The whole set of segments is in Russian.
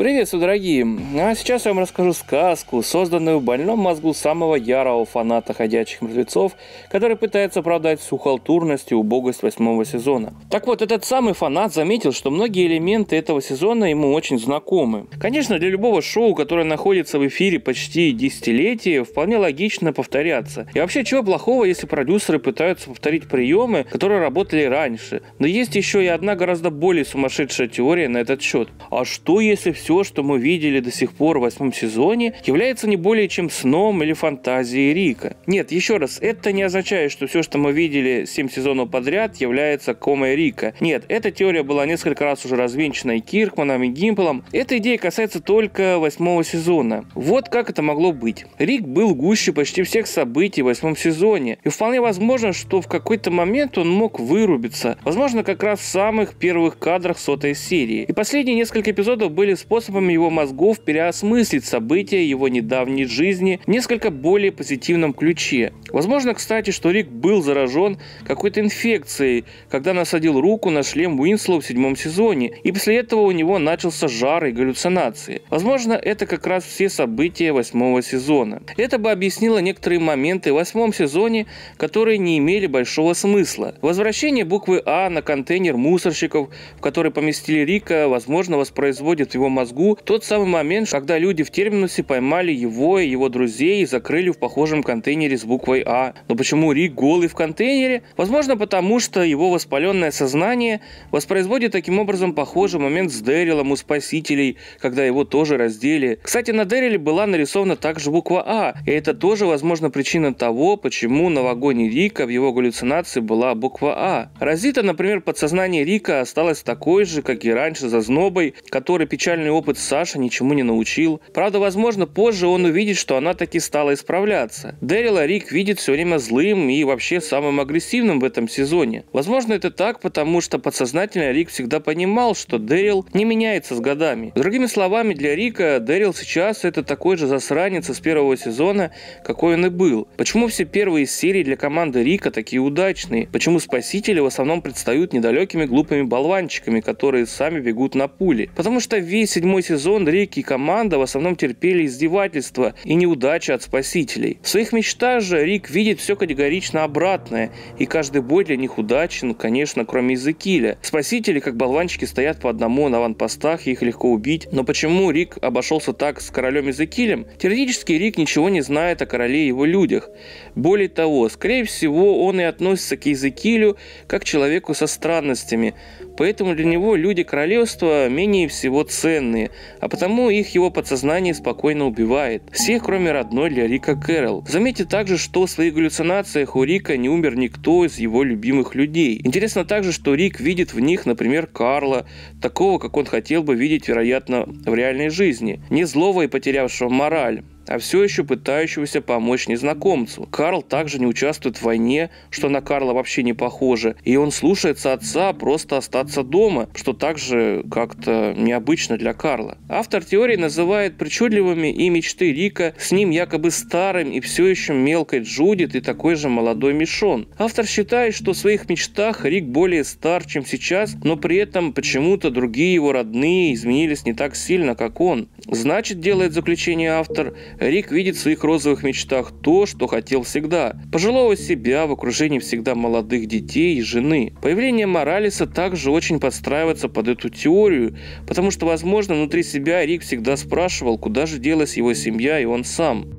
Приветствую, дорогие! А сейчас я вам расскажу сказку, созданную в больном мозгу самого ярого фаната «Ходячих мертвецов», который пытается оправдать всю халтурность и убогость 8-го сезона. Так вот, этот самый фанат заметил, что многие элементы этого сезона ему очень знакомы. Конечно, для любого шоу, которое находится в эфире почти десятилетие, вполне логично повторяться. И вообще, чего плохого, если продюсеры пытаются повторить приемы, которые работали раньше? Но есть еще и одна гораздо более сумасшедшая теория на этот счет. А что, если все что мы видели до сих пор в 8-м сезоне, является не более чем сном или фантазией Рика? Нет, еще раз, это не означает, что все, что мы видели 7 сезонов подряд, является комой Рика. Нет, эта теория была несколько раз уже развенчана и Киркманом, и Гимпелом. Эта идея касается только 8-го сезона. Вот как это могло быть. Рик был гуще почти всех событий в 8-м сезоне, и вполне возможно, что в какой-то момент он мог вырубиться, возможно, как раз в самых первых кадрах 100-й серии. И последние несколько эпизодов были способами его мозгов переосмыслить события его недавней жизни в несколько более позитивном ключе. Возможно, кстати, что Рик был заражен какой-то инфекцией, когда насадил руку на шлем Уинслоу в 7-м сезоне, и после этого у него начался жар и галлюцинации. Возможно, это как раз все события 8-го сезона. Это бы объяснило некоторые моменты в 8-м сезоне, которые не имели большого смысла. Возвращение буквы «А» на контейнер мусорщиков, в который поместили Рика, возможно, воспроизводит в его мозгу тот самый момент, когда люди в Терминусе поймали его и его друзей и закрыли в похожем контейнере с буквой «А». Но почему Рик голый в контейнере? Возможно, потому что его воспаленное сознание воспроизводит таким образом похожий момент с Дэрилом у Спасителей, когда его тоже раздели. Кстати, на Дэриле была нарисована также буква «А», и это тоже, возможно, причина того, почему на вагоне Рика в его галлюцинации была буква «А». Разита, например, подсознание Рика осталось такой же, как и раньше, зазнобой, который печальный опыт Саши ничему не научил. Правда, возможно, позже он увидит, что она таки стала исправляться. Дэрила Рик видит все время злым и вообще самым агрессивным в этом сезоне. Возможно, это так, потому что подсознательно Рик всегда понимал, что Дэрил не меняется с годами. Другими словами, для Рика Дэрил сейчас это такой же засранец из 1-го сезона, какой он и был. Почему все первые серии для команды Рика такие удачные? Почему спасители в основном предстают недалекими глупыми болванчиками, которые сами бегут на пули? Потому что весь 7-й сезон Рик и команда в основном терпели издевательства и неудачи от спасителей. В своих мечтах же Рик видит все категорично обратное, и каждый бой для них удачен, конечно, кроме Изекиля. Спасители, как болванчики, стоят по одному на аванпостах, и их легко убить. Но почему Рик обошелся так с королем Изекилем? Теоретически Рик ничего не знает о короле и его людях. Более того, скорее всего, он и относится к Изекилю как к человеку со странностями, поэтому для него люди королевства менее всего ценны, а потому их его подсознание спокойно убивает. Всех, кроме родной для Рика Кэрол. Заметьте также, что в своих галлюцинациях у Рика не умер никто из его любимых людей. Интересно также, что Рик видит в них, например, Карла, такого, как он хотел бы видеть, вероятно, в реальной жизни. Не злого и потерявшего мораль, а все еще пытающегося помочь незнакомцу. Карл также не участвует в войне, что на Карла вообще не похоже, и он слушается отца просто остаться дома, что также как-то необычно для Карла. Автор теории называет причудливыми и мечты Рика с ним якобы старым и все еще мелкой Джудит и такой же молодой Мишон. Автор считает, что в своих мечтах Рик более стар, чем сейчас, но при этом почему-то другие его родные изменились не так сильно, как он. Значит, делает заключение автор, Рик видит в своих розовых мечтах то, что хотел всегда. Пожилого себя в окружении всегда молодых детей и жены. Появление Моралеса также очень подстраивается под эту теорию, потому что, возможно, внутри себя Рик всегда спрашивал, куда же делась его семья и он сам.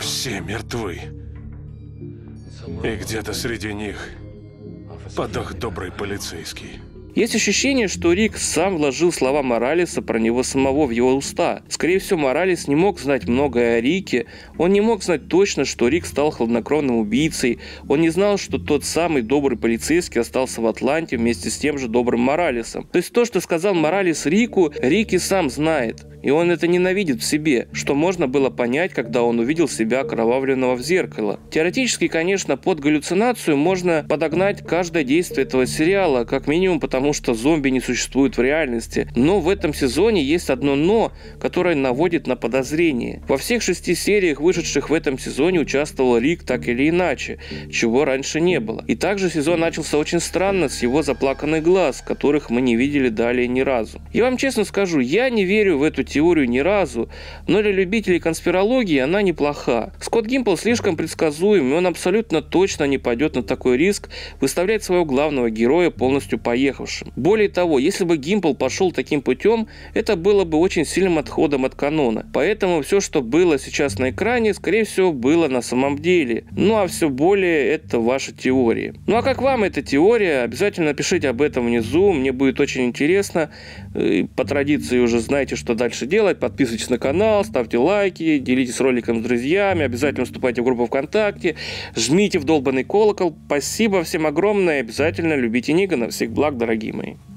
Все мертвы. И где-то среди них подох добрый полицейский. Есть ощущение, что Рик сам вложил слова Моралеса про него самого в его уста. Скорее всего, Моралес не мог знать многое о Рике, он не мог знать точно, что Рик стал хладнокровным убийцей, он не знал, что тот самый добрый полицейский остался в Атланте вместе с тем же добрым Моралесом. То есть то, что сказал Моралес Рику, Рик и сам знает. и он это ненавидит в себе, что можно было понять, когда он увидел себя окровавленного в зеркало. Теоретически, конечно, под галлюцинацию можно подогнать каждое действие этого сериала, как минимум потому, что зомби не существуют в реальности. Но в этом сезоне есть одно «но», которое наводит на подозрение. Во всех 6 сериях, вышедших в этом сезоне, участвовал Рик так или иначе, чего раньше не было. И также сезон начался очень странно с его заплаканных глаз, которых мы не видели далее ни разу. Я вам честно скажу, я не верю в эту теорию ни разу, но для любителей конспирологии она неплоха. Скотт Гимпел слишком предсказуем, и он абсолютно точно не пойдет на такой риск, выставлять своего главного героя полностью поехавшим. Более того, если бы Гимпел пошел таким путем, это было бы очень сильным отходом от канона. Поэтому все, что было сейчас на экране, скорее всего, было на самом деле. Ну а все более это ваши теории. Ну а как вам эта теория? Обязательно пишите об этом внизу, мне будет очень интересно. По традиции уже знаете, что дальше делать. Подписывайтесь на канал, ставьте лайки, делитесь роликом с друзьями, обязательно вступайте в группу ВКонтакте, жмите в долбанный колокол. Спасибо всем огромное, обязательно любите Нигана. Всех благ, дорогие мои.